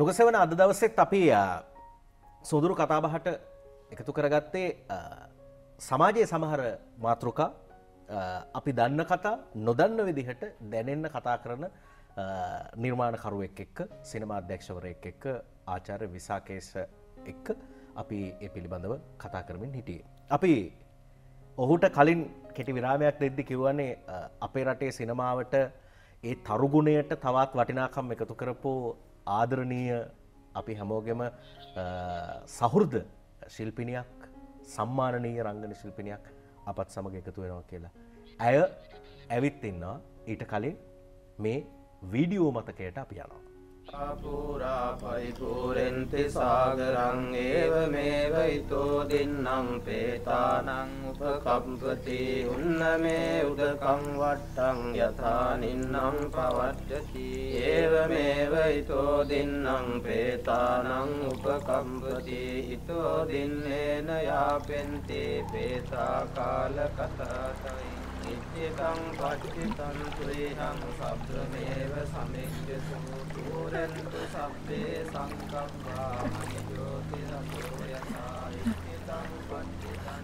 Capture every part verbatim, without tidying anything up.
නුගසෙවණ අද දවසෙත් අපි සොඳුරු කතාබහට එකතු කරගත්තේ සමාජයේ සමහර මාතෘකා අපි දන්න කතා නොදන්න විදිහට දැනෙන්න කතා කරන නිර්මාණකරුවෙක් එක්ක සිනමා අධ්‍යක්ෂවරයෙක් එක්ක ආචාර්ය විසාකේස එක්ක අපි මේ පිළිබඳව කතා කරමින් හිටියේ. අපි ඔහුට කලින් කෙටි විරාමයක් දෙද්දි කිව්වනේ අපේ රටේ සිනමාවට ඒ තරුගුණයට තවත් වටිනාකම් එකතු කරපු ආදරණීය අපි හැමෝගෙම සහෘද ශිල්පිනියක් සම්මානීය රංගන ශිල්පිනියක් අපත් සමග එකතු වෙනවා කියලා. ඇය ඇවිත් ඉන්නවා. ඊට කලින් මේ වීඩියෝ මතකයට අපි යනවා. අපූරා පරිපූර්ණති සාගරං ඒවමේව ඊතෝ දින්නම් පේතානං උපකම්පති උන්නමේ උදකම් වට්ටං යථා නින්නම් පවද්දති ඒවමේව ඊතෝ දින්නම් පේතානං උපකම්පති ඊතෝ දින්නේන යාපෙන්ති පේතා කාල කතරයි නිත්‍යං පච්චිතං සුරේහං සබ්බමේව සමෙක්ඛසං පුරන්තු සබ්බේ සංකම්පා නිරෝධිරතෝ යථා නිත්‍යං පච්චිතං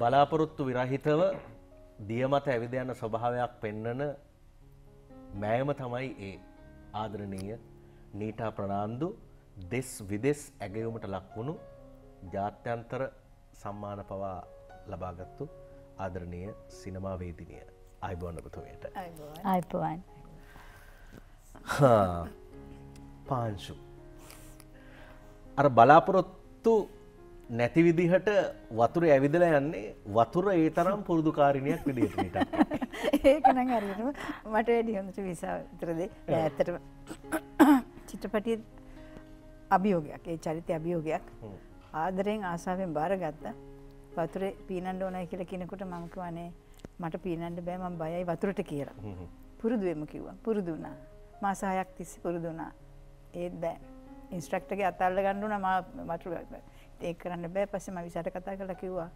බලාපොරොත්තු විරහිතව දියමත ඇවිද යන ස්වභාවයක් පෙන්වන මෑයම තමයි ඒ ආදරණීය නීටා ප්‍රනාන්දු දෙස් විදෙස් ඇගයුමට ලක්වුණු ජාත්‍යන්තර සම්මාන පවා ලබාගත්තු ආදරණීය සිනමා වේදිනිය අයිබෝන් ඔබතුමියට අයිබෝන් හා පාංශු අර බලාපොරොත්තු නැති විදිහට වතුරේ ඇවිදලා යන්නේ වතුර ඒ තරම් පුරුදුකාරිනියක් විදියට නේද ඒක නම් හරියටම මට වැඩි හොඳට විසා විතර දෙයි ඇත්තටම චිත්‍රපටියේ අභියෝගයක් ඒ චරිතය අභියෝගයක් ආදරෙන් ආසාවෙන් බාරගත්තා වතුරේ පීනන්න ඕනයි කියලා කිනකොට මම කිව්වනේ මට පීනන්න බෑ මම බයයි වතුරට කියලා පුරුදු වෙමු කිව්වා පුරුදු වුණා මාස හයක් තිස්සේ පුරුදු වුණා ඒත් බෑ ඉන්ස්ට්‍රක්ටර්ගේ අත අල්ල ගන්න උනා මම වතුර ඒක කරන්න බෑ පස්සේ මම විසාට කතා කරලා කිව්වා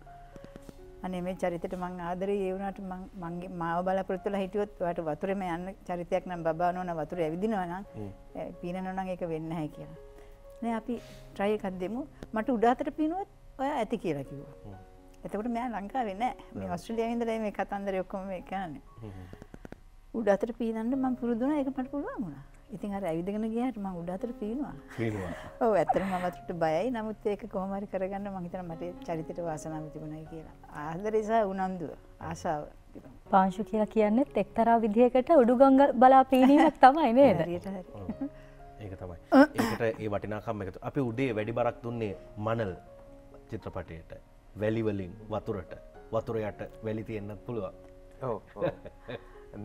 අනේ මේ චරිතයට මං ආදරේ ඒ වුණාට මං මංගේ මාව බලාපොරොත්තු වෙලා හිටියොත් ඔයාට වතුරේම යන්න චරිතයක් නම් බබානෝන වතුරේ ඇවිදිනවා නම් පීනනවා නම් ඒක වෙන්නේ නැහැ කියලා නෑ අපි try එකක් දෙමු මට උඩ අතට පිනුවත් ඔයා ඇති කියලා කිව්වා. එතකොට මම ලංකාවේ නෑ මේ ඕස්ට්‍රේලියාවේ ඉඳලා මේ කතන්දරේ ඔක්කොම මේ කියන්නේ. උඩ අතට පීනන්න මම පුරුදු වුණා ඒක මට පුළුවන් වුණා. ඉතින් අර ඇවිදගෙන ගියාට මම උඩ අතට පීනුවා. පීනුවා. ඔව් ඇත්තටම මම වතුරට බයයි. නමුත් ඒක කොහොම හරි කරගන්න මම හිතනවා මට චරිතයට වාසනාව තිබුණයි කියලා. ආදරේ සහ උනන්දුව ආශාව තිබුණා. පාංශු කියලා කියන්නේත් එක්තරා විදිහකට උඩුගංග බලා පීනීමක් තමයි නේද? හරියට හරි. ඒක තමයි. ඒකට ඒ වටිනාකම එකතු. අපි උඩේ වැඩි බරක් දුන්නේ මනල් චිත්‍රපටයට. වැලි වලින් වතුරට. වතුර යට වැලි තියෙන්නත් පුළුවන්. ඔව්.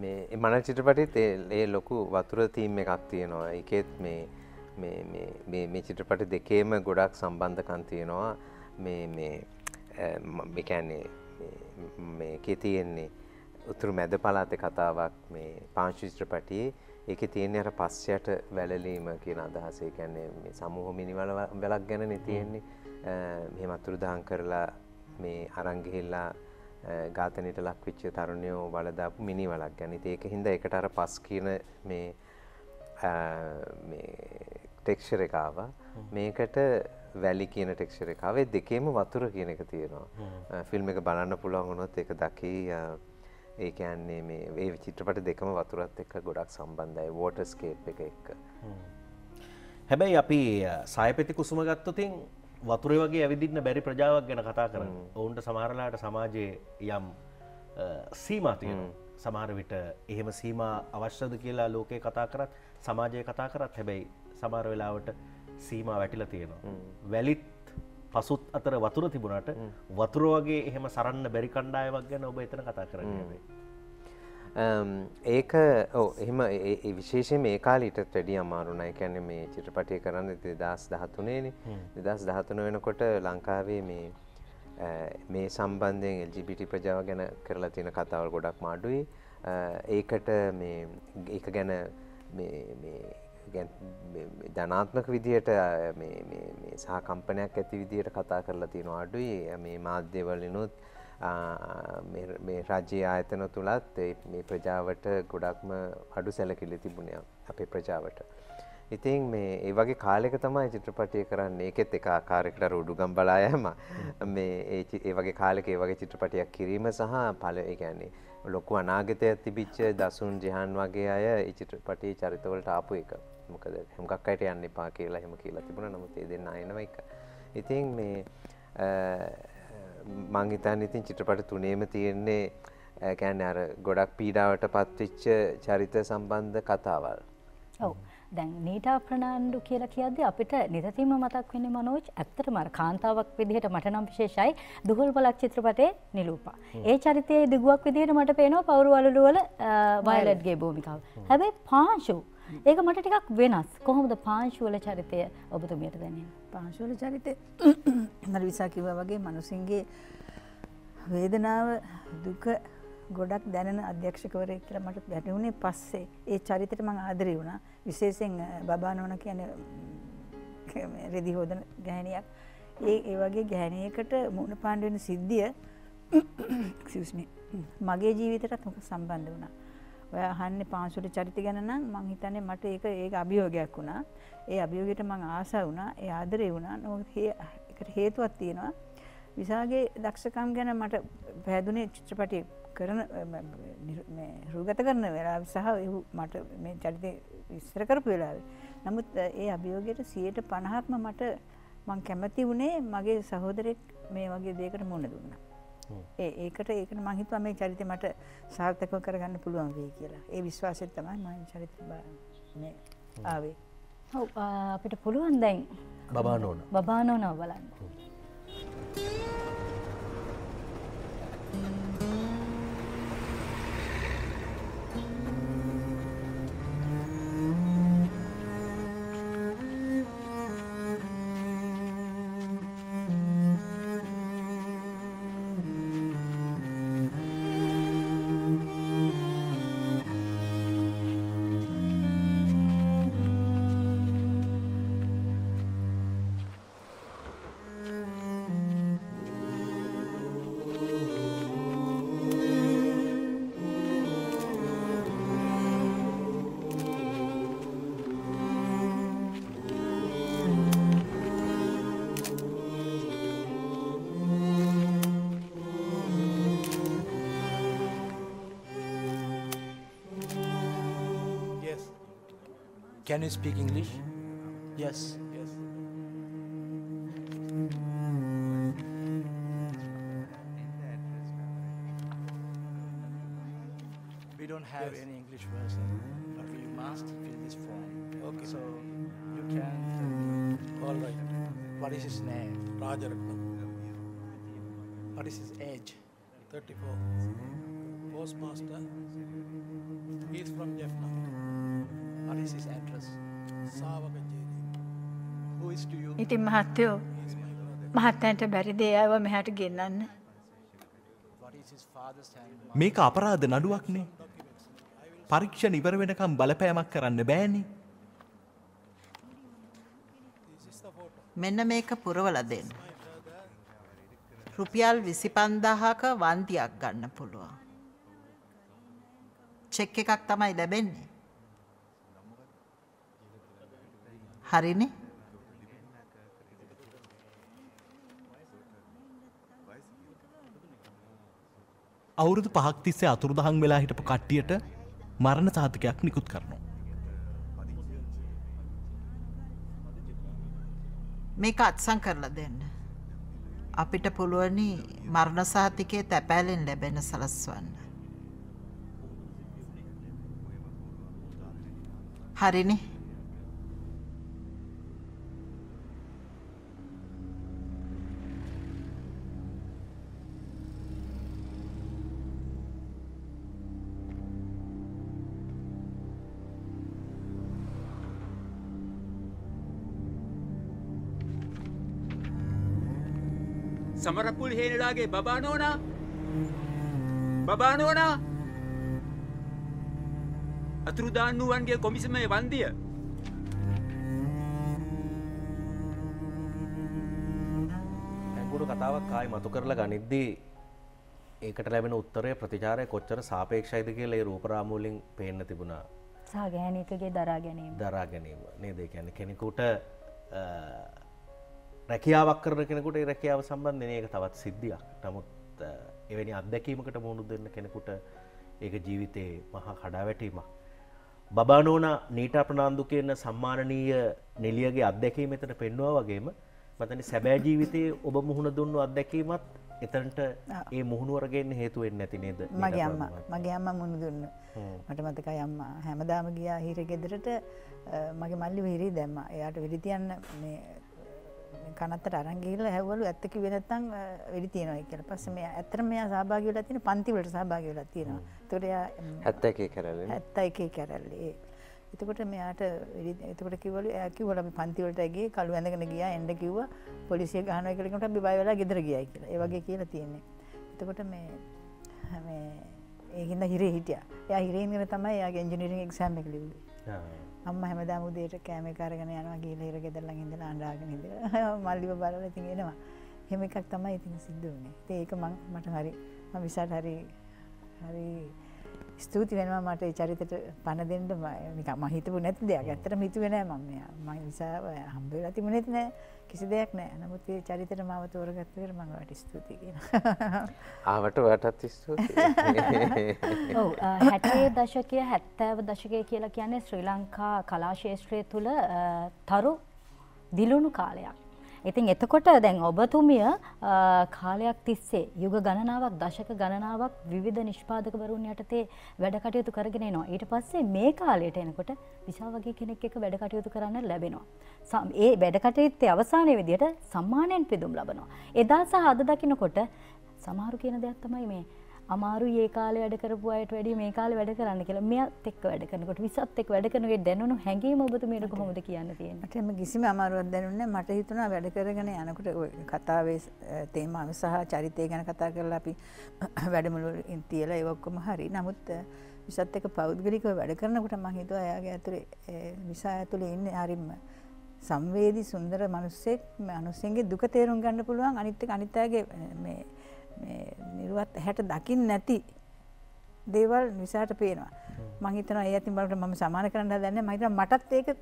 මේ මනල් චිත්‍රපටෙත් ඒ ලොකු වතුර තීම් එකක් තියෙනවා. ඒකෙත් මේ මේ මේ මේ මේ චිත්‍රපට දෙකේම ගොඩක් සම්බන්ධකම් තියෙනවා. මේ මේ මේ කියන්නේ මේකේ තියෙන්නේ උතුරු මැද පළාතේ කතාවක් මේ පාංශු චිත්‍රපටියේ ඒක තියෙන්නේ අර පස්සයට වැළලීම කියන අදහස. ඒ කියන්නේ මේ සමූහ මිනිවල වලක් ගැනනේ තියෙන්නේ. මෙහෙම අතුරුදහන් කරලා මේ අරන් ගිහිල්ලා ඝාතනයට ලක්විච්ච තරුණියෝ වල දාපු මිනිවලක් ගැන. ඉතින් ඒක හින්දා ඒකට අර පස් කියන මේ මේ ටෙක්ස්චර් එක ආවා. මේකට වැලි කියන ටෙක්ස්චර් එක ආවේ. දෙකේම වතුර කියන එක තියෙනවා. ෆිල්ම් එක බලන්න පුළුවන් වුණොත් ඒක දකී ඒ කියන්නේ මේ මේ චිත්‍රපට දෙකම වතුරත් එක්ක ගොඩක් සම්බන්ධයි වෝටර්ස්කේප් එක එක්ක. හැබැයි අපි සායපෙති කුසුම ගත්තොත් වතුරේ වගේ ඇවිදින්න බැරි ප්‍රජාවක් ගැන කතා කරනවා. ඔවුන්ට සමහරලාට සමාජයේ යම් සීමා තියෙනවා. සමහර විට එහෙම සීමා අවශ්‍යද කියලා ලෝකේ කතා කරත් සමාජයේ කතා කරත් හැබැයි සමහර වෙලාවට සීමා වැටිලා තියෙනවා. වැලිත් පසුත් අතර වතුර තිබුණාට වතුර වගේ එහෙම සරන්න බැරි කණ්ඩායමක් ගැන ඔබ එතන කතා කරන්නේ. ඒක ඔව් එහෙම ඒ විශේෂයෙන්ම ඒ කාලීටත් වැඩිය අමාරු නෑ. ඒ කියන්නේ මේ චිත්‍රපටය කරන්නේ දෙදහස් දහතුනේ නේ. දෙදහස් දහතුන වෙනකොට ලංකාවේ මේ මේ සම්බන්ධයෙන් එල් ජී බී ටී ප්‍රජාව ගැන කරලා තියෙන කතාවල් ගොඩක් මාඩුයි. ඒකට මේ ඒක ගැන මේ මේ ධනාත්මක විදියට සහ කම්පනයක් ඇති විදියට කතා කරලා තියෙනවා අඩුයි. මේ මාධ්‍යවලිනුත් මේ රාජ්‍ය ආයතන තුලත් මේ ප්‍රජාවට ගොඩක්ම අඩු සැලකිලි තිබුණා අපේ ප්‍රජාවට. ඉතින් මේ ඒ වගේ කාලයක තමයි චිත්‍රපටය කරන්නේ. ඒකෙත් එක ආකාරයකට රෝඩුගම් බලා යෑම මේ ඒ වගේ කාලයක ඒ වගේ චිත්‍රපටයක් කිරීම සහ ඵල ඒ කියන්නේ ලොකු අනාගතයක් තිබිච්ච දසුන් ජහන් වගේ අය ඒ චිත්‍රපටයේ චරිතවලට ආපු එක. මොකද හුඟක් අයට යන්න එපා කියලා එහෙම කියලා තිබුණා. නමුත් ඒ දෙන්න ආයෙනම එක. ඉතින් මේ මංගිතන් ඉතින් චිත්‍රපට තුනේම තියෙන්නේ ඒ කියන්නේ අර ගොඩක් පීඩාවට පත්වෙච්ච චරිත සම්බන්ධ කතාවල්. ඔව්. දැන් නීටා ප්‍රනාන්දු කියලා කියද්දී අපිට නිතරම මතක් වෙන්නේ මනෝජ් ඇත්තටම අර කාන්තාවක් විදිහට මට නම් විශේෂයි දුහල් බලක් චිත්‍රපටයේ නිලූපා. ඒ චරිතයේ දිගුවක් විදිහට මට පේනවා පවුරුවලු වල වයලට්ගේ භූමිකාව. හැබැයි පාංශු ඒක මට ටිකක් වෙනස්. කොහොමද පාංශු වල චරිතය ඔබතුමියට දැනෙන්නේ? පාංශු වල චරිතය නර්විසා කිව්වා වගේ මිනිසින්ගේ වේදනාව දුක ගොඩක් දැනෙන අධ්‍යක්ෂකවරයෙක් කියලා මට දැනුනේ පස්සේ. ඒ චරිතයට මම ආදරේ වුණා. විශේෂයෙන් බබානෝන කියන්නේ රෙදි හොදන ගැහණියක්. ඒ ඒ වගේ ගැහණියකට මුණ පාණ්ඩ වෙන සිද්ධිය excuse me මගේ ජීවිතයටත් සම්බන්ධ වුණා. ඔය අහන්නේ පාංශුල චරිත ගැන නම් මම හිතන්නේ මට ඒක ඒක අභියෝගයක් වුණා. ඒ අභියෝගයට මම ආසා වුණා. ඒ ආදරේ වුණා. ඒකට හේතුවක් තියෙනවා. විසාගේ දක්ෂකම් ගැන මට පැහැදුනේ චිත්‍රපටයේ කරන මේ රූගත කරන වෙලාව සහ මට මේ චරිතය විස්තර කරපු වෙලාවේ. නමුත් ඒ අභියෝගයට සියයට පනහක්ම මට මම කැමති වුණේ මගේ සහෝදරෙක් මේ වගේ දෙයකට මුහුණ දුන්නා. ඒ ඒකට ඒකට මම හිතුවා මේ චරිතය මට සාර්ථකව කරගන්න පුළුවන් වෙයි කියලා. ඒ විශ්වාසයෙන් තමයි මම චරිතය මේ ආවේ. ඔව් අපිට පුළුවන් දැන් බබානෝන බබානෝන බලන්න. Can you speak English? Yes. Yes. We don't have yes. any English version, but you must fill this form. Okay. So you can. All right. What is his name? Rajarathnam. What is his age? thirty-four. Postmaster. He is from Jaffna. What is his address? Who is to you? It is Mahathyo. Mahathanta Baride, I was mehat ginnan. What is his father's hand? Make aparada naduwakne. Pariksha iwar wenakam balapayamak karanna bæne. Menna meka purawala den. Rupiyal විසිපන්දාහක වන්තියක් ගන්න පුළුවන්. Check එකක් තමයි ලැබෙන්නේ. Harini? අවුරුදු පහක් තිස්සේ අතුරුදහන් වෙලා හිටපු කට්ටියට මරණ සාධකයක් නිකුත් කරනවා. මේක අත්සන් කරලා දෙන්න. අපිට පුළුවනි මරණ සාධකයේ තැපෑලෙන් ලැබෙන සලස්වන්න. හරිනේ? Samarapul Henilage, Babanona, Babanona, Atrudanuange Komisame Vandia. Anguru Katava Kai Matukarla Ganidi ඒකට ලැබෙන උත්තරය ප්‍රතිචාරය කොච්චර සාපේක්ෂයිද කියලා ඒ රූපරාමූලින් පේන්න තිබුණා. සහ ගැහණිකගේ දරා ගැනීම. දරා ගැනීම නේද? ඒ කියන්නේ කෙනෙකුට රැකියාවක් කරන කෙනෙකුට ඒ රැකියාව සම්බන්ධයෙන් ඒක තවත් සිද්ධියක්. නමුත් එවැනි අත්දැකීමකට මුහුණ දෙන්න කෙනෙකුට ඒක ජීවිතේ මහා කඩාවැටීමක්. බබානෝනා නීටා ප්‍රනාන්දු කියන සම්මානීය නෙලියගේ අත්දැකීම මෙතන පෙන්වුවා වගේම මතනි සැබෑ ජීවිතයේ ඔබ මුහුණ දුන්නු අත්දැකීමත් එතනට ඒ මුහුණුවරගෙන හේතු වෙන්නේ නැති නේද? මගේ අම්මා මගේ අම්මා මුණ දුන්න. මට මතකයි අම්මා හැමදාම ගියා හිරේ ගෙදරට මගේ මල්ලිව හිරේ දැම්මා. එයාට වෙඩි තියන්න මේ කනත්තට අරන් ගිහිල්ලා හැවවලු ඇත්ත කිව්වේ නැත්නම් වෙඩි තියනවා කියලා. පස්සේ මෙයා ඇත්තටම මෙයා සහභාගී වෙලා තියෙන පන්ති වලට සහභාගී වෙලා තියෙනවා. ඒතකොට එයා හැත්තෑ එකේ කරල්ලේ. හැත්තෑ එකේ කරල්ලේ. එතකොට මෙයාට එතකොට කිව්වලු එයා කිව්වලා මේ පන්ති වලට ගියේ කළු ඇඳගෙන ගියා එන්න කිව්වා පොලිසිය ගහනවා කියලා කෙනෙක්ට අපි බය වෙලා ගෙදර ගියායි කියලා. ඒ වගේ කියලා තියෙන්නේ. එතකොට මේ මේ ඒකින්ද හිරේ හිටියා. එයා හිරේ ඉඳගෙන තමයි එයාගේ ඉංජිනේරින් එක්සෑම් එක ලිව්වේ. ආ මම හැමදාම උදේට කෑම එක අරගෙන යනවා ගිහලා හිර ගෙදර ළඟ ඉඳලා අඬාගෙන ඉඳලා මල්ලිව බලලා ඉතින් එනවා. එහෙම එකක් තමයි ඉතින් සිද්ධ වුනේ. ඉතින් ඒක මම මට හරි මම විසාට හරි හරි ස්තුති වෙනවා මට ඒ චරිතයට පණ දෙන්න මම හිතපු නැති දෙයක්. ඇත්තටම හිතුවේ නෑ මම මෙයා. මම නිසා හම්බ වෙලා තිබුණෙත් නෑ. කිසි දෙයක් නෑ. නමුත් ඒ චරිතයට මාව තෝරගත්ත විතර මම ඔයාට ස්තුතියි කියනවා. ආවට ඔයාටත් ස්තුතියි. ඔව් හැටේ දශකයේ හැත්තෑ දශකයේ කියලා කියන්නේ ශ්‍රී ලංකා කලා ශාස්ත්‍රය තුල තරු දිලුණු කාලයක්. ඉතින් එතකොට දැන් ඔබතුමිය කාලයක් තිස්සේ යුග ගණනාවක් දශක ගණනාවක් විවිධ නිෂ්පාදකවරුන් යටතේ වැඩ කටයුතු කරගෙන එනවා. ඊට පස්සේ මේ කාලයට එනකොට විශා වගේ කෙනෙක් එක්ක වැඩ කටයුතු කරන්න ලැබෙනවා. ඒ වැඩ කටයුත්තේ අවසානයේ විදියට සම්මානයෙන් පිදුම් ලබනවා. එදා සහ අද දකිනකොට සමහරු කියන දෙයක් තමයි මේ අමාරුයි ඒ කාලේ වැඩ කරපු අයට වැඩිය මේ කාලේ වැඩ කරන්න කියලා. මෙයත් එක්ක වැඩ කරනකොට විසත් එක්ක වැඩ කරනකොට දැනුණු හැඟීම ඔබතුමීට කොහොමද කියන්න තියෙන්නේ? මට එම කිසිම අමාරුවක් දැනුන්නේ නැහැ. මට හිතුණා වැඩ කරගෙන යනකොට ඔය කතාවේ තේමාව සහ චරිතය ගැන කතා කරලා අපි වැඩමුළු වලින් තියලා ඒක ඔක්කොම හරි. නමුත් විසත් එක්ක පෞද්ගලිකව වැඩ කරනකොට මම හිතුවා එයාගේ ඇතුලේ විසා ඇතුලේ ඉන්නේ හරිම සංවේදී සුන්දර මිනිස්සෙක්. මිනිස්සෙගේ දුක තේරුම් ගන්න පුළුවන් අනිත් එක අනිත් අයගේ මේ නිරුවත් හැට දකින්න නැති දේවල් විසාට පේනවා. මම හිතනවා ඒ අතින් බලනකොට මම සමාන කරන්න හදන්නේ මම හිතනවා මටත් ඒක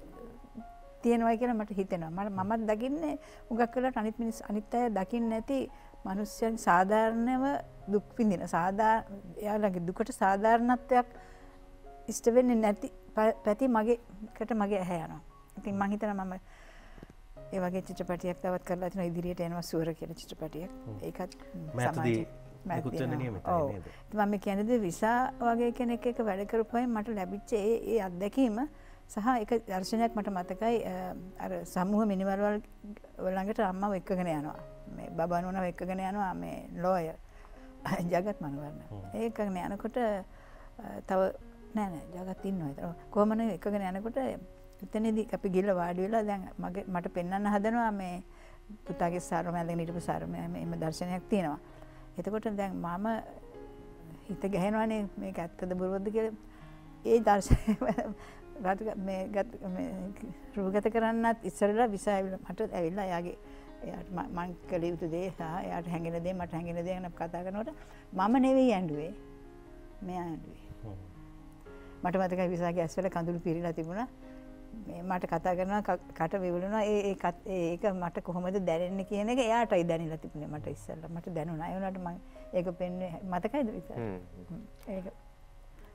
තියෙනවායි කියලා මට හිතෙනවා. මමත් දකින්නේ හුඟක් වෙලාවට අනිත් මිනිස් අනිත් අය දකින්න නැති මිනිස්යන් සාධාරණව දුක් විඳින සාධාරණ එයාලගේ දුකට සාධාරණත්වයක් ඉෂ්ට වෙන්නේ නැති පැති මගේකට මගේ ඇහැ යනවා. ඉතින් මම හිතනවා මම ඒ වගේ චිත්‍රපටියක් තවත් කරලා තිනවා ඉදිරියට එනවා සුවර කියලා චිත්‍රපටියක්. ඒකත් සමාජයේ මේකුත් වෙන නියමිතයි නේද? මම කියන්නේ විසා වගේ කෙනෙක් එක්ක වැඩ කරපුවායි මට ලැබිච්ච ඒ ඒ අත්දැකීම සහ ඒක දර්ශනයක් මට මතකයි අර සමූහ මිනිවරවල් ළඟට අම්මව එක්කගෙන යනවා. මේ බබා නෝනාව එක්කගෙන යනවා මේ ලෝයර් ජගත් මනවර්ණ. ඒකගෙන යනකොට තව නෑ නෑ ජගත් ඉන්නවා. කොහමද එක්කගෙන යනකොට එතනදී අපි ගිහලා වාඩි වෙලා දැන් මගේ මට පෙන්වන්න හදනවා මේ පුතාගේ සාරම ඇඳගෙන හිටපු සාරම එහෙම දර්ශනයක් තියෙනවා. එතකොට දැන් මම හිත ගැහෙනවානේ මේක ඇත්තද බොරුවද කියලා. ඒ දර්ශනය රාතු මේ ගත මේ රූගත කරන්නත් ඉස්සරලා විසා මට ඇවිල්ලා එයාගේ එයාට මං කළ යුතු දේ සහ එයාට හැඟෙන දේ මට හැඟෙන දේ ගැන කතා කරනකොට මම නෙවෙයි ඇඬුවේ. මෙයා ඇඬුවේ. මට මතකයි විසාගේ ඇස්වල කඳුළු පිරීලා තිබුණා. මට කතා කරනවා කට විවුලනවා ඒ ඒක මට කොහොමද දැනෙන්නේ කියන එක එයාටයි දැනෙලා තිබුණේ. මට ඉස්සෙල්ලා මට දැනුණා. ඒ වුණාට මම ඒක පෙන්නේ මතකයිද විතර ඒක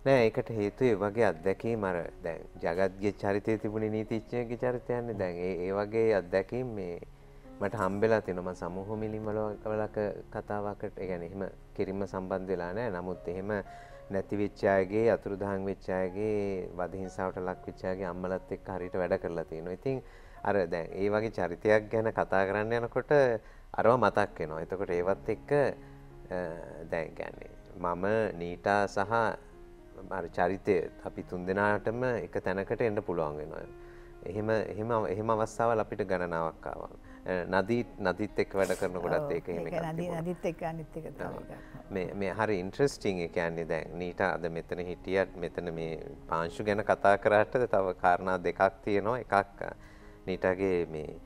නෑ. ඒකට හේතුව ඒ වගේ අත්දැකීම් අර දැන් జగත්ගේ චරිතයේ තිබුණේ නීතිඥයගේ චරිතයන්නේ. දැන් ඒ ඒ වගේ අත්දැකීම් මේ මට හම්බෙලා තිනවා. මම සමූහ මිලිමලක කතාවකට ඒ කියන්නේ එහෙම කිරිම සම්බන්ධ වෙලා නෑ. නමුත් එහෙම නැති වෙච්ච අයගේ අතුරුදහන් වෙච්ච අයගේ වදහිංසාවට ලක් වෙච්ච අයගේ අම්මලත් එක්ක හරියට වැඩ කරලා තියෙනවා. ඉතින් අර දැන් ඒ වගේ චරිතයක් ගැන කතා කරන්න යනකොට අරව මතක් වෙනවා. එතකොට ඒවත් එක්ක දැන් කියන්නේ මම නීටා සහ අර චරිතය අපි තුන්දෙනාටම එක තැනකට එන්න පුළුවන් වෙනවා. එහෙම එහෙම එහෙම අවස්ථාවල් අපිට ගණනාවක් ආවා. නදී නදීත් එක්ක වැඩ කරනකොටත් ඒක එහෙම එකක් තිබුණා. නදීත් එක්ක අනිත් එක තමයි. මේ මේ හරි ඉන්ටරෙස්ටිං. ඒ කියන්නේ දැන් නීට අද මෙතන හිටියත් මෙතන මේ පාංශු ගැන කතා කරාට තව කාරණා දෙකක් තියෙනවා. එකක් නීටගේ මේ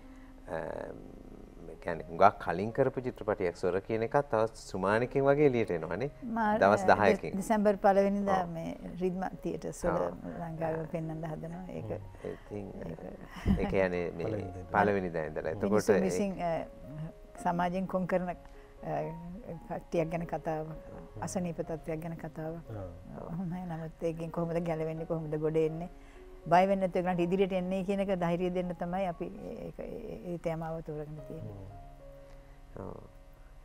කියන්නේ හුඟක් කලින් කරපු චිත්‍රපටයක් සොර කියන එකත් තව සුමානකින් වගේ එළියට එනවනේ දවස් දහයකින් දෙසැම්බර් පළවෙනි වෙනිදා මේ රිද්ම තියටර්ස් වල ලංකාවේ පෙන්වන්න හදනවා ඒක ඉතින් ඒ කියන්නේ මේ පළවෙනි දා ඉඳලා එතකොට සමාජයෙන් කොන් කරන කට්ටියක් ගැන කතාවක් අසනීප තත්ත්වයක් ගැන කතාවක් එහෙමයි නමුත් ඒකෙන් කොහොමද ගැලවෙන්නේ කොහොමද ගොඩ එන්නේ බය වෙන්නේ නැතුව ඒකට ඉදිරියට එන්නේ කියන එක ධෛර්යය දෙන්න තමයි අපි ඒක ඒ තේමාව තෝරගෙන තියෙන්නේ. ඔව්.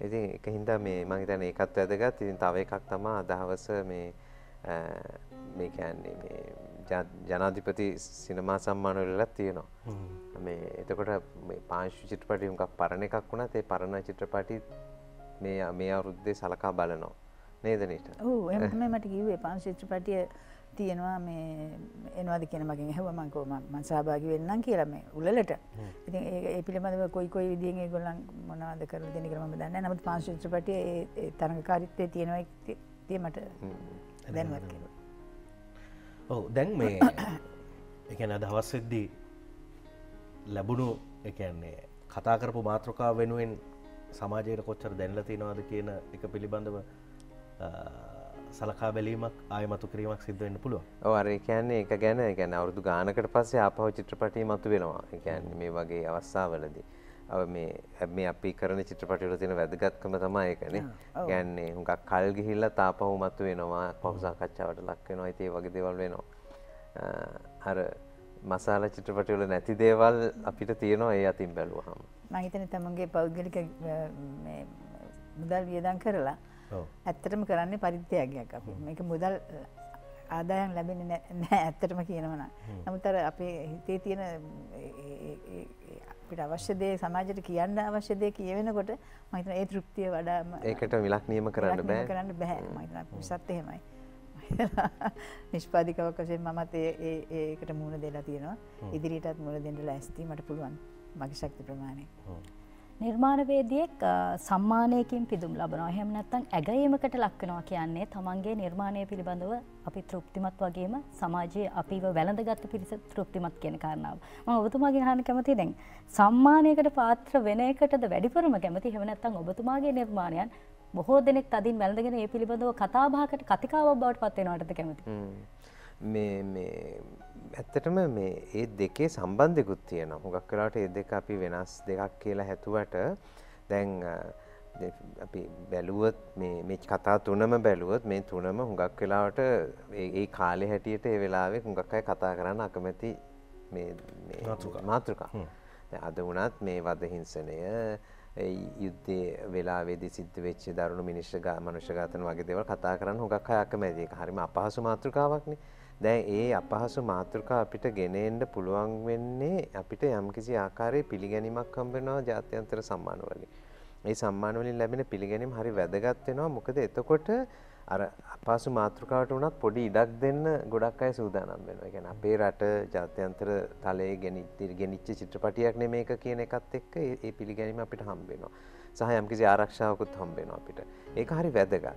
ඉතින් ඒකින්ද මේ මම හිතන්නේ ඒකත් වැදගත්. ඉතින් තව එකක් තමයි අද දවසේ මේ මේ කියන්නේ මේ ජනාධිපති සිනමා සම්මාන වලලා තියෙනවා. මේ එතකොට මේ පාංශු චිත්‍රපටි උන්ක පරණ එකක් වුණත් ඒ පරණ චිත්‍රපටි මේ මේ අවුරුද්දේ සලකා බලනවා. නේද නේද? ඔව් එහෙම තමයි මට කිව්වේ පාංශු චිත්‍රපටිය තියෙනවා මේ එනවාද කියන මගෙන් ඇහුවා මම කොහොම මම සහභාගී වෙන්නම් කියලා මේ උලලට. ඉතින් ඒ ඒ පිළිබඳව කොයි කොයි විදියෙන් ඒගොල්ලන් මොනවද කරලා දෙන්නේ කියලා මම දන්නේ නැහැ. නමුත් පාංශු චිත්‍රපටියේ ඒ තරඟකාරීත්වය තියෙනවා ඉතින් මට දැනවත් කියලා. ඔව් දැන් මේ ඒ කියන්නේ දවසෙද්දී ලැබුණු ඒ කියන්නේ කතා කරපු මාතෘකාව වෙනුවෙන් සමාජයට කොච්චර දැනලා තියනවද කියන එක පිළිබඳව සලකා බැලීමක් ආයමතු කිරීමක් සිද්ධ වෙන්න පුළුවන්. ඔව් අර ඒ කියන්නේ ඒක ගැන ඒ කියන්නේ අවුරුදු ගානකට පස්සේ ආපහු චිත්‍රපටි මතු වෙනවා. ඒ කියන්නේ මේ වගේ අවස්ථාවලදී අව මේ මේ අපි කරන චිත්‍රපටි වල තියෙන වැදගත්කම තමයි ඒකනේ. ඒ කියන්නේ හුඟක් කල් ගිහිල්ලා තාපහු මතු වෙනවා. පහු සාකච්ඡාවට ලක් වෙනවා. ඉතින් ඒ වගේ දේවල් වෙනවා. අර මසාලා චිත්‍රපටි වල නැති දේවල් අපිට තියෙනවා ඒ අතින් බැලුවාම. මම හිතන්නේ තමන්ගේ පෞද්ගලික මේ මුදල් වියදම් කරලා ඇත්තටම කරන්නේ පරිත්‍යාගයක් අපි. මේක මුදල් ආදායම් ලැබෙන්නේ නැහැ ඇත්තටම කියනවනම්. නමුත් අර අපේ හිතේ තියෙන අපිට අවශ්‍ය දේ සමාජයට කියන්න අවශ්‍ය දේ කියවෙනකොට මම හිතනවා ඒ තෘප්තිය වඩාම ඒකට මිලක් නියම කරන්න බෑ. කරන්න බෑ. මම හිතනවා පිසත් එහෙමයි. නිෂ්පාදිකාවක් වශයෙන් මමත් ඒ ඒකට මුහුණ දෙලා තියෙනවා. ඉදිරියටත් මුහුණ දෙන්න ලෑස්තියි මට පුළුවන්. මගේ ශක්ති ප්‍රමාණය. නිර්මාණවේදියෙක් සම්මානයකින් පිදුම් ලබනවා. එහෙම නැත්නම් ඇගයීමකට ලක් වෙනවා කියන්නේ තමන්ගේ නිර්මාණය පිළිබඳව අපි තෘප්තිමත් වගේම සමාජයේ අපිව වැළඳගත් පිරිස තෘප්තිමත් කියන කාරණාව. මම ඔබතුමාගෙන් අහන්න කැමතියි දැන් සම්මානයකට පාත්‍ර වෙන එකටද වැඩිපුරම කැමති? එහෙම නැත්නම් ඔබතුමාගේ නිර්මාණයන් බොහෝ දෙනෙක් තදින් වැළඳගෙන මේ පිළිබඳව කතා බහකට කතිකාවක් බවට පත් වෙනවටද කැමති? මේ මේ ඇත්තටම මේ ඒ දෙකේ සම්බන්ධයකුත් තියෙනවා. මොකක් වෙලාවට ඒ දෙක අපි වෙනස් දෙකක් කියලා හිතුවට දැන් අපි බැලුවොත් මේ මේ කතා තුනම බැලුවොත් මේ තුනම හුඟක් වෙලාවට ඒ කාලේ හැටියට ඒ වෙලාවේ හුඟක් අය කතා කරන්න අකමැති මේ මේ මාතෘකා. දැන් අද වුණත් මේ වද හිංසනය යුද්ධයේ වෙලාවේදී සිද්ධ වෙච්ච දරුණු මිනිස්සු මනුෂ්‍ය ඝාතන වගේ දේවල් කතා කරන්න හුඟක් අය අකමැති. ඒක හරිම අපහසු මාතෘකාවක්නේ. දැන් ඒ අපහසු මාතෘකාව අපිට ගෙන එන්න පුළුවන් වෙන්නේ අපිට යම්කිසි ආකාරයේ පිළිගැනීමක් හම්බ වෙනවා ජාත්‍යන්තර සම්මාන වලින්. මේ සම්මාන වලින් ලැබෙන පිළිගැනීම හරි වැදගත් වෙනවා. මොකද එතකොට අර අපහසු මාතෘකාවට උනත් පොඩි ඉඩක් දෙන්න ගොඩක් අය සූදානම් වෙනවා. ඒ කියන්නේ අපේ රට ජාත්‍යන්තර තලයේ ගෙනිච්ච චිත්‍රපටියක් නේ මේක කියන එකත් එක්ක මේ පිළිගැනීම අපිට හම්බ වෙනවා. සහ යම්කිසි ආරක්ෂාවකුත් හම්බ වෙනවා අපිට. ඒක හරි වැදගත්.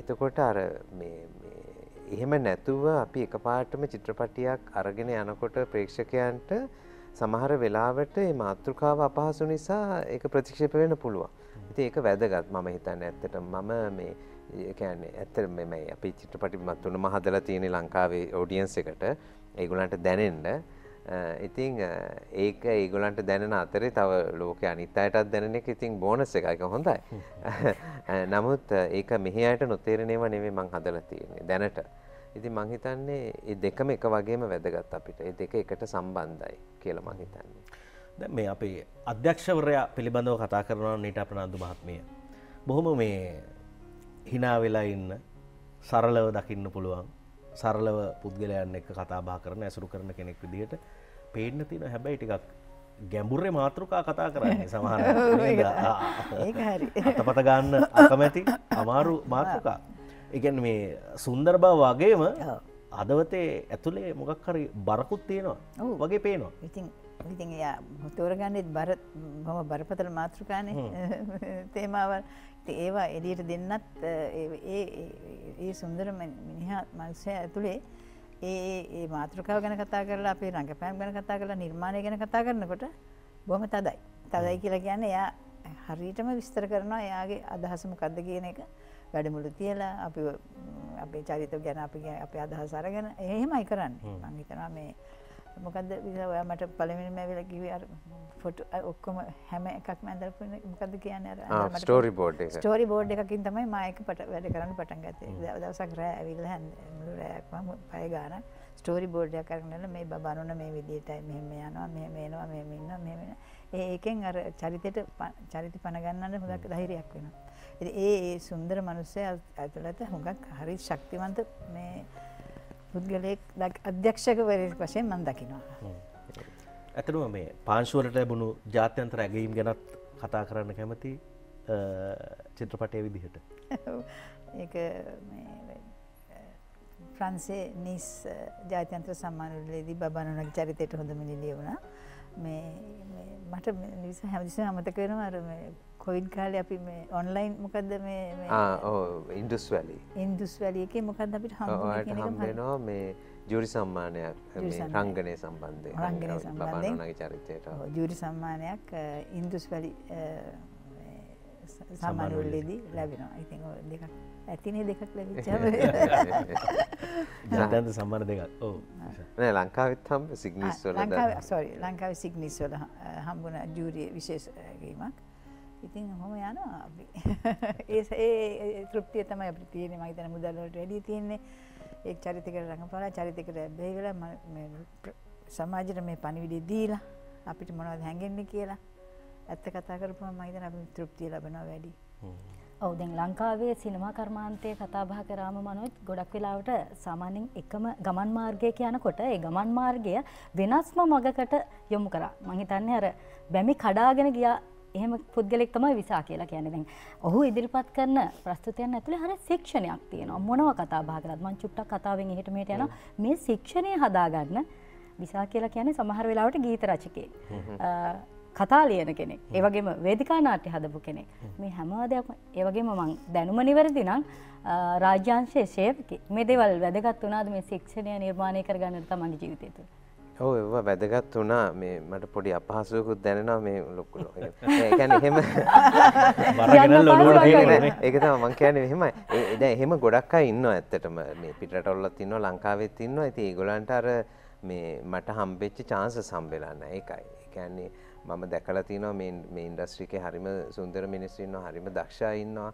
එතකොට අර මේ මේ එහෙම නැතුව අපි එකපාරටම චිත්‍රපටියක් අරගෙන යනකොට ප්‍රේක්ෂකයන්ට සමහර වෙලාවට මේ මාතෘකාව අපහසු නිසා ඒක ප්‍රතික්ෂේප වෙන්න පුළුවන්. ඉතින් ඒක වැදගත් මම හිතන්නේ. ඇත්තටම මම මේ ඒ කියන්නේ ඇත්තටම මේ අපි චිත්‍රපටි මම තුනම හදලා තියෙන ලංකාවේ ඔඩියන්ස් එකට ඒගොල්ලන්ට දැනෙන්න. ඉතින් ඒක ඒගොල්ලන්ට දැනෙන අතරේ තව ලෝකයේ අනිත් අයටත් දැනෙන එක ඉතින් බෝනස් එකයි. ඒක හොඳයි. නමුත් ඒක මෙහි අයට නොතේරෙන ඒවා නෙමෙයි මම හදලා තියෙන්නේ දැනට. ඉතින් මම හිතන්නේ මේ දෙකම එක වගේම වැදගත් අපිට. මේ දෙක එකට සම්බන්ධයි කියලා මම හිතන්නේ. දැන් මේ අපේ අධ්‍යක්ෂවරයා පිළිබඳව කතා කරනවා නීතා ප්‍රනාන්දු මහත්මිය. බොහොම මේ hina වෙලා ඉන්න සරලව දකින්න පුළුවන්. සරලව පුද්ගලයන් එක්ක කතා බහ කරන ඇසුරු කරන කෙනෙක් විදිහට පේන්න තියෙන හැබැයි ටිකක් ගැඹුරේ මාතෘකා කතා කරන්නේ සමහර වෙලාවට. ඒක හරි. අතපත ගන්න අකමැති අමාරු මාතෘකා. ඒ කියන්නේ මේ සුන්දර බව වගේම හදවතේ ඇතුලේ මොකක් හරි බරකුත් තියෙනවා වගේ පේනවා. ඉතින් ඉතින් එයා තෝරගන්නේ බර මම බරපතල මාතෘකානේ තේමාවල්. ඉතින් ඒවා එළියට දෙන්නත් ඒ ඒ සුන්දර මිනිහා මානසය ඇතුලේ ඒ ඒ මාතෘකාව ගැන කතා කරලා අපේ රංගපෑම් ගැන කතා කරලා නිර්මාණය ගැන කතා කරනකොට බොහොම තදයි. තවයි කියලා කියන්නේ එයා හරියටම විස්තර කරනවා එයාගේ අදහස මොකක්ද කියන එක වැඩමුළු තියලා අපි අපේ චරිත ගැන අපි අපේ අදහස අරගෙන එහෙමයි කරන්නේ මම හිතනවා මේ මොකද්ද ඔයා මට පළවෙනිම ඇවිල්ලා කිව්වේ අර ෆොටෝ ඔක්කොම හැම එකක්ම ඇඳලා මොකද්ද කියන්නේ අර මට ස්ටෝරි බෝඩ් එක ස්ටෝරි බෝඩ් එකකින් තමයි මම ඒක වැඩ කරන්න පටන් ගත්තේ දවසක් රෑ ඇවිල්ලා මුළු රෑක් මම පය ගන්න ස්ටෝරි බෝඩ් එකක් අරගෙන මේ බබනෝන මේ විදිහටයි මෙහෙම යනවා මෙහෙම එනවා මෙහෙම ඉන්නවා මෙහෙම ඒ එකෙන් අර චරිතයට චරිත පණ ගන්නන්න හොඳක් ධෛර්යයක් වෙනවා ඉතින් ඒ ඒ සුන්දර මිනිස්සයා ඇතුළත හුඟක් හරි ශක්තිවන්ත මේ පුද්ගලෙක් අධ්‍යක්ෂකවරයෙක් වශයෙන් මම දකිනවා. අතනම මේ පාංශුවලට ලැබුණු ජාත්‍යන්තර ඇගීම් ගැනත් කතා කරන්න කැමති චිත්‍රපටයේ විදිහට. ඒක මේ ෆ්‍රාන්සේ නිස් ජාත්‍යන්තර සම්මාන වලදී බබනෝනගේ චරිතයට හොඳම නිලිය වුණා. මේ මේ මට නිවිස හැමදෙස්සම අමතක වෙනවා අර මේ කොවිඩ් කාලේ අපි මේ ඔන්ලයින් මොකද්ද මේ මේ ආ ඔව් ඉන්ඩස් වැලි ඉන්ඩස් වැලි එකේ මොකද්ද අපිට හම්බුනේ කියන එක හම්බ වෙනවා මේ ජූරි සම්මානයක් මේ රංගනයේ සම්බන්ධයෙන් රංගනයේ සම්බන්ධයෙන් බබනෝනගේ චරිතයට ඔව් ජූරි සම්මානයක් ඉන්ඩස් වැලි සම්මාන වලදී ලැබෙනවා. I think දෙකක් ඇතිනේ දෙකක් ලැබිච්චාම ජාත්‍යන්තර සම්මාන දෙකක් ඔව් නෑ ලංකාවෙත් හම්බ සිග්නිස් වල ලංකාවේ sorry ලංකාවේ සිග්නිස් වල හම්බුන ජූරි විශේෂ ගේමක් ඉතින් ඔහොම යනවා අපි ඒ ඒ තෘප්තිය තමයි අපිට තියෙන්නේ මම හිතන්නේ මුදල් වලට වැඩි තියෙන්නේ ඒ චරිතයකට රඟපාලා චරිතයකට බැහැගලා මේ සමාජයට මේ පණිවිඩය දීලා අපිට මොනවද හැංගෙන්නේ කියලා ඇත්ත කතා කරපුවම මම හිතන්නේ අපි තෘප්තිය ලබනවා වැඩි. ඔව් දැන් ලංකාවේ සිනමා කර්මාන්තයේ කතා බහ කරාම මනෝජ් ගොඩක් වෙලාවට සාමාන්‍යයෙන් එකම ගමන් මාර්ගයක යනකොට ඒ ගමන් මාර්ගය වෙනස්ම මගකට යොමු කරා. මම හිතන්නේ අර බැමි කඩාගෙන ගියා එහෙම පුද්ගලෙක් තමයි විසා කියලා කියන්නේ. දැන් ඔහු ඉදිරිපත් කරන ප්‍රස්තුතයන් ඇතුලේ හරිය ශික්ෂණයක් තියෙනවා. මොනව කතා බහ කරත් මම චුට්ටක් කතාවෙන් එහෙට මෙහෙට යනවා. මේ ශික්ෂණය හදාගන්න විසා කියලා කියන්නේ සමහර වෙලාවට ගීත රචකයෙක්. කතා ලියන කෙනෙක්. ඒ වගේම වේදිකා නාට්‍ය හදපු කෙනෙක්. මේ හැමදේම ඒ වගේම මම දැනුම නිවැරදි නම් රාජ්‍යාංශයේ ශේපකේ මේ දේවල් වැදගත් වුණාද මේ ශික්ෂණය නිර්මාණය කරගන්නට තමන්ගේ ජීවිතය තුළ? ඔව් ඒව වැදගත් වුණා මේ මට පොඩි අපහසුයකුත් දැනෙනවා මේ ලොකු ඒ කියන්නේ එහෙම බරගෙන ලොලුවට තියෙන්නේ ඒක තමයි මම කියන්නේ එහෙමයි දැන් එහෙම ගොඩක් අය ඉන්නවා ඇත්තටම මේ පිටරටවලත් ඉන්නවා ලංකාවෙත් ඉන්නවා ඉතින් ඒගොල්ලන්ට අර මේ මට හම්බෙච්ච chances හම්බෙලා නැහැ ඒකයි ඒ කියන්නේ මම දැකලා තියෙනවා මේ මේ ඉන්ඩස්ට්‍රි එකේ හරිම සුන්දර මිනිස්සු ඉන්නවා හරිම දක්ෂ අය ඉන්නවා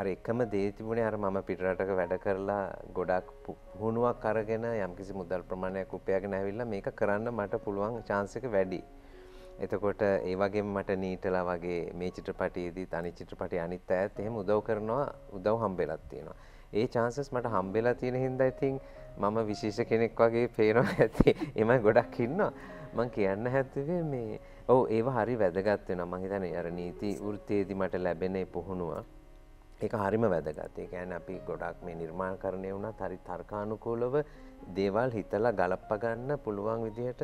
අර එකම දේ තිබුණේ අර මම පිටරටක වැඩ කරලා ගොඩක් පුහුණුවක් අරගෙන යම්කිසි මුදල් ප්‍රමාණයක් උපයාගෙන ඇවිල්ලා මේක කරන්න මට පුළුවන් chance එක වැඩි. එතකොට ඒ වගේම මට නීටලා වගේ මේ චිත්‍රපටයේදී තනි චිත්‍රපටයේ අනිත් අයත් එහෙම උදව් කරනවා උදව් හම්බෙලා තියෙනවා. ඒ chances මට හම්බෙලා තියෙන හින්දා I think මම විශේෂ කෙනෙක් වගේ පේනවා ඇති. එමය ගොඩක් ඉන්නවා. මම කියන්න හැදුවේ මේ ඔව් ඒව හරි වැදගත් වෙනවා. මම හිතන්නේ අර නීති වෘත්තියේදී මට ලැබෙන පුහුණුව ඒක හරිම වැදගත්. ඒ කියන්නේ අපි ගොඩක් මේ නිර්මාණකරණය වුණත් හරි තර්කානුකූලව දේවල් හිතලා ගලප්ප ගන්න පුළුවන් විදිහට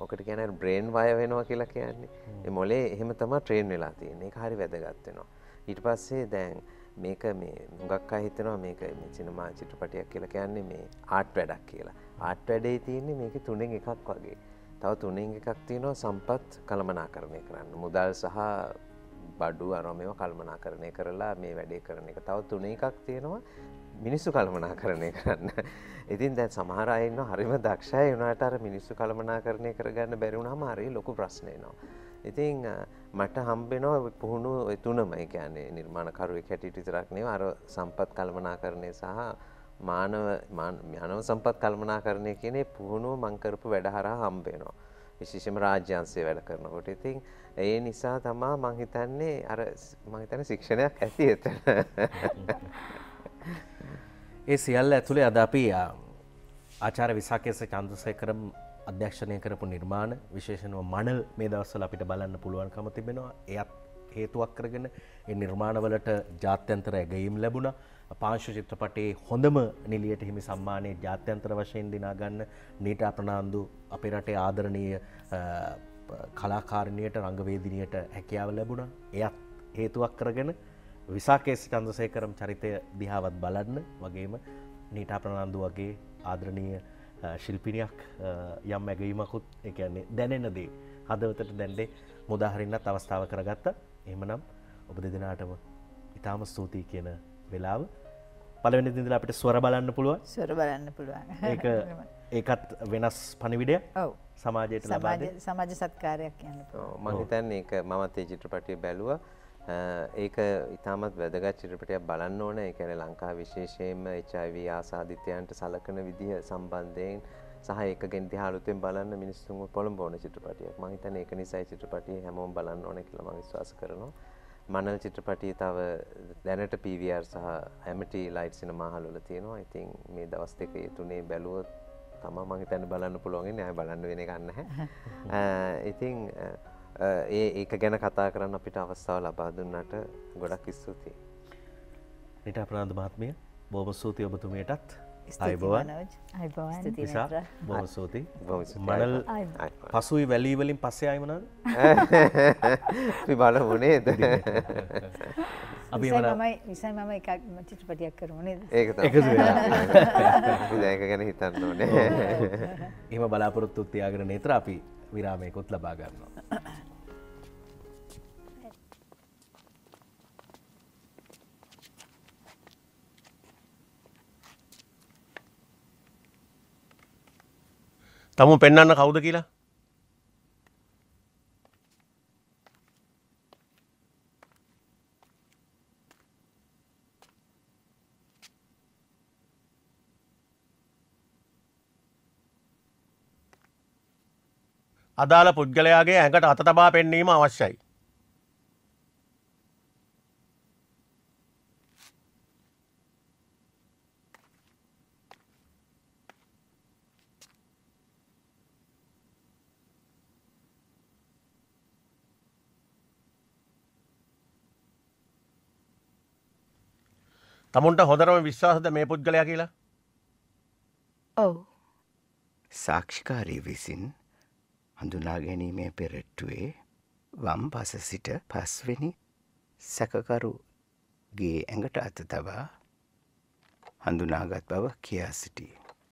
මොකට කියන්නේ බ්‍රේන් වයර් වෙනවා කියලා කියන්නේ. ඒ මොලේ එහෙම තමයි ට්‍රේන් වෙලා තියෙන්නේ. ඒක හරි වැදගත් වෙනවා. ඊට පස්සේ දැන් මේක මේ හුඟක් අය හිතනවා මේක මේ සිනමා චිත්‍රපටයක් කියලා කියන්නේ මේ ආර්ට් වැඩක් කියලා. ආර්ට් වැඩේ තියෙන්නේ මේකේ තුනෙන් එකක් වගේ. තව තුනෙන් එකක් තියෙනවා සම්පත් කළමනාකරණය කරන්න. මුදල් සහ බඩු අරමේව කල්මනාකරණය කරලා මේ වැඩේ කරන එක. තව තුන එකක් තියෙනවා මිනිස්සු කල්මනාකරණය කරන්න. ඉතින් දැන් සමහර අය ඉන්නවා හරිම දක්ෂයි උනාට අර මිනිස්සු කල්මනාකරණය කරගන්න බැරි වුණාම හරිය ලොකු ප්‍රශ්න එනවා. ඉතින් මට හම්බෙනවා පුහුණු ඒ තුනම. ඒ කියන්නේ නිර්මාණකරුවෙක් හැටියට විතරක් නෙවෙයි අර සම්පත් කල්මනාකරණය සහ මානව මානව සම්පත් කල්මනාකරණය කියන පුහුණුව මම කරපු වැඩ හරහා හම්බෙනවා. විශේෂම රාජ්‍යාංශයේ වැඩ කරනකොට. ඉතින් ඒ නිසා තමයි මම හිතන්නේ අර මම හිතන්නේ ශික්ෂණයක් ඇති එතන. ඒ සියල්ල ඇතුලේ අද අපි ආචාර්ය විසාකේස චන්ද්‍රසේකර අධ්‍යක්ෂණය කරපු නිර්මාණ විශේෂනම මණල් මේ දවස්වල අපිට බලන්න පුළුවන්කම තිබෙනවා. එයත් හේතුවක් කරගෙන ඒ නිර්මාණවලට ජාත්‍යන්තර ඇගයීම් ලැබුණා. පාංශු චිත්‍රපටයේ හොඳම නිලියට හිමි සම්මානයේ ජාත්‍යන්තර වශයෙන් දිනා ගන්න නීටා ප්‍රනාන්දු අපේ රටේ ආදරණීය කලාකාරිනියට රංගවේදිනියට හැකියාව ලැබුණා. එයත් හේතුවක් කරගෙන විසාකේස චන්ද්‍රසේකරම් චරිතය දිහාවත් බලන්න වගේම නීටා ප්‍රනාන්දු වගේ ආදරණීය ශිල්පිනියක් යම් ඇගීමකුත් ඒ කියන්නේ දැනෙන දේ හදවතට දැනෙන්නේ මුදාහරින්නත් අවස්ථාව කරගත්තා. එහෙමනම් ඔබ දෙදෙනාටම ඊටාම ස්තුතියි කියන වෙලාව. පළවෙනි දින ඉඳලා අපිට ස්වර බලන්න පුළුවන්. ස්වර බලන්න පුළුවන්. ඒක ඒකත් වෙනස් පණිවිඩයක්. ඔව්. සමාජයට ලබා දෙන සමාජ සත්කාරයක් යන්න පුළුවන්. මම හිතන්නේ ඒක මමත් මේ චිත්‍රපටිය බැලුවා. ඒක ඉතාමත් වැදගත් චිත්‍රපටයක් බලන්න ඕන. ඒ කියන්නේ ලංකාව විශේෂයෙන්ම H I V ආසාදිතයන්ට සලකන විදිහ සම්බන්ධයෙන් සහ ඒකගෙන් දිහාලුතෙන් බලන්න මිනිස්සුන්ව පොළඹවන චිත්‍රපටයක්. මම හිතන්නේ ඒක නිසා මේ චිත්‍රපටිය හැමෝම බලන්න ඕන කියලා මම විශ්වාස කරනවා. මනල් චිත්‍රපටිය තව දැනට P V R සහ Amity Light Cinema Hall වල තියෙනවා. ඉතින් මේ දවස් දෙකේ තුනේ බැලුවොත් තමයි මම හිතන්නේ බලන්න පුළුවන්. නෑ බලන්න වෙන එකක් නැහැ. ඉතින් ඒ ඒක ගැන කතා කරන්න අපිට අවස්ථාව ලබා දුන්නට ගොඩක් ස්තුතියි. නීතා ප්‍රනාන්දු මහත්මිය, බොහොම ස්තුතියි ඔබතුමියටත්. අයබෝවන්. අයබෝවන්. ස්තුතියි නේත්‍රා. බොහොම ස්තුතියි. මනල් පසුයි වැලි වලින් පස්සේ ආයි මොනවාද? අපි බලමු නේද? අපි මමයි විසයි මම එකක් චිත්‍රපටියක් කරමු නේද? ඒක තමයි. එකතු වෙලා. අපි දැන් ඒක ගැන හිතන්න ඕනේ. එහෙම බලාපොරොත්තු තියාගෙන නේත්‍රා අපි විරාමයකොත් ලබා ගන්නවා. තම පෙන්වන්න කවුද කියලා? අදාළ පුද්ගලයාගේ ඇඟට අත තබා පෙන්වීම අවශ්‍යයි. තමුන්ට හොඳටම විශ්වාසද මේ පුද්ගලයා කියලා? ඔව්. සාක්ෂිකාරිය විසින් හඳුනා ගැනීමේ පෙරට්ටුවේ වම් පස සිට පස්වෙනි සැකකරුගේ ඇඟට අත තබා හඳුනාගත් බව කියා සිටියේ.